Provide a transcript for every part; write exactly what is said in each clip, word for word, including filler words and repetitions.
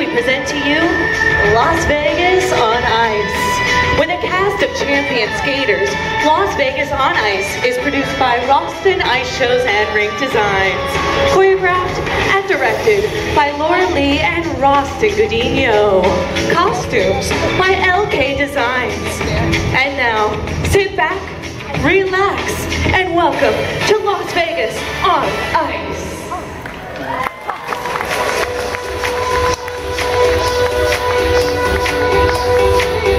we present to you Las Vegas on Ice. With a cast of champion skaters, Las Vegas on Ice is produced by Rostin Ice Shows and Rink Designs. Choreographed and directed by Laura Lee and Rostin Goudinho. Costumes by L K Designs. And now, sit back, relax, and welcome to Las Vegas on Ice. Thank you.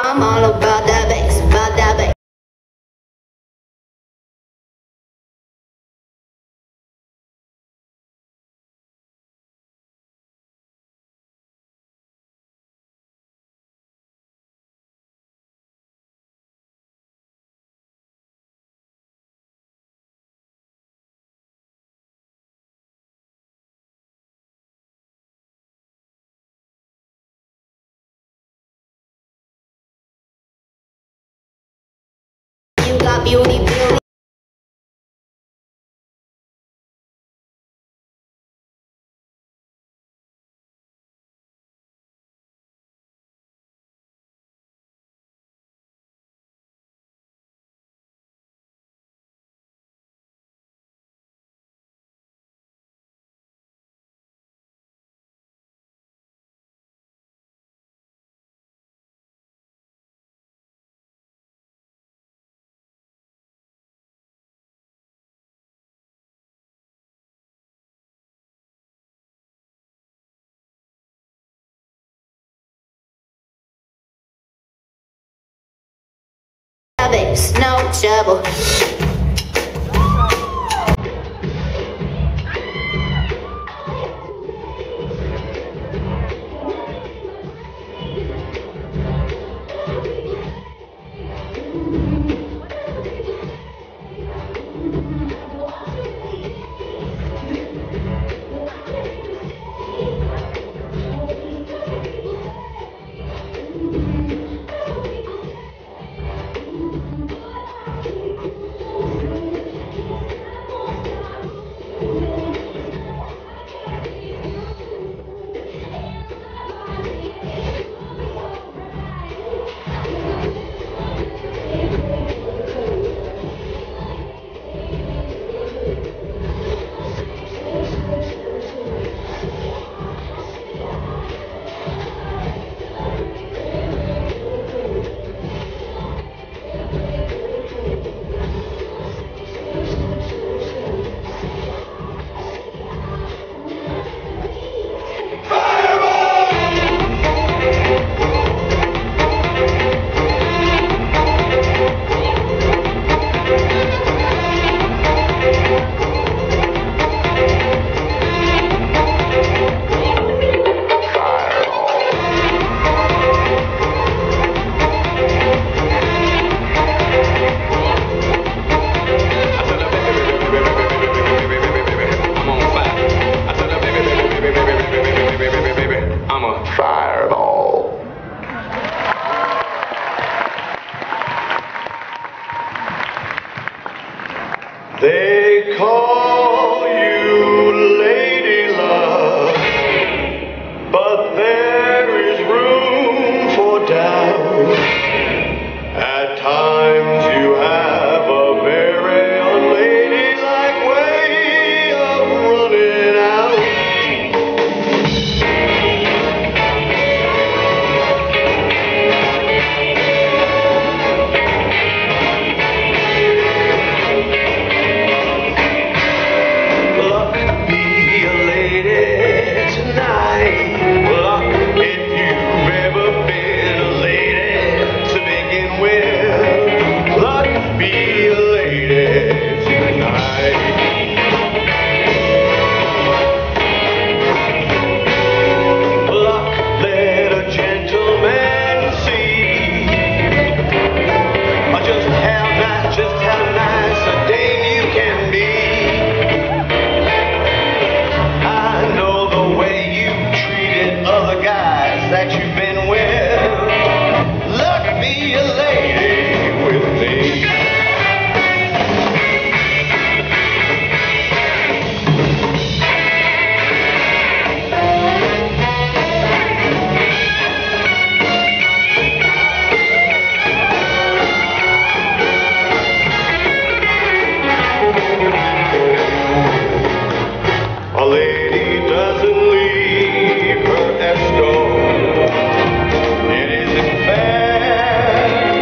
I'm all about that bass, about that bass. Beauty, beauty. There's no trouble. They call you Lady Love, but there is room for doubt. At times you have a very unladylike way of running out. Leave her escort. It isn't fair.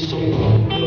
Rostin.